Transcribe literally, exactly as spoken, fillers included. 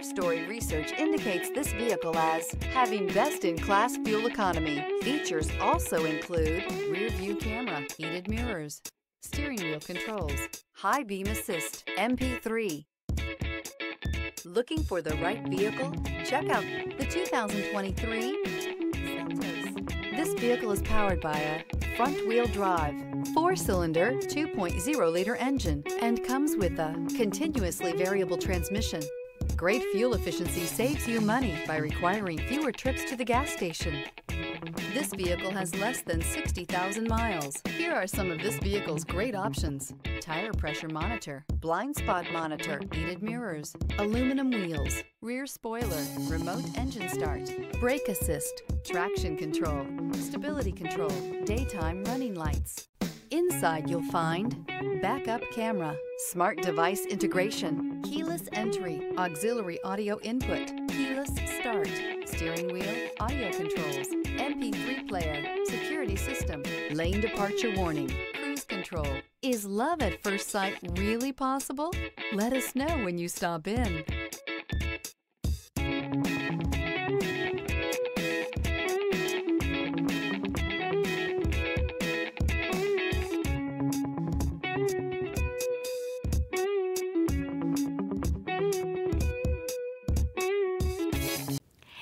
Car Story research indicates this vehicle as having best-in-class fuel economy. Features also include rear-view camera, heated mirrors, steering wheel controls, high beam assist, M P three. Looking for the right vehicle? Check out the two thousand twenty-three Seltos. This vehicle is powered by a front-wheel drive, four-cylinder, two point oh liter engine, and comes with a continuously variable transmission. Great fuel efficiency saves you money by requiring fewer trips to the gas station. This vehicle has less than sixty thousand miles. Here are some of this vehicle's great options: tire pressure monitor, blind spot monitor, heated mirrors, aluminum wheels, rear spoiler, remote engine start, brake assist, traction control, stability control, daytime running lights. Inside you'll find backup camera, smart device integration, keyless entry, auxiliary audio input, keyless start, steering wheel audio controls, M P three player, security system, lane departure warning, cruise control. Is love at first sight really possible? Let us know when you stop in.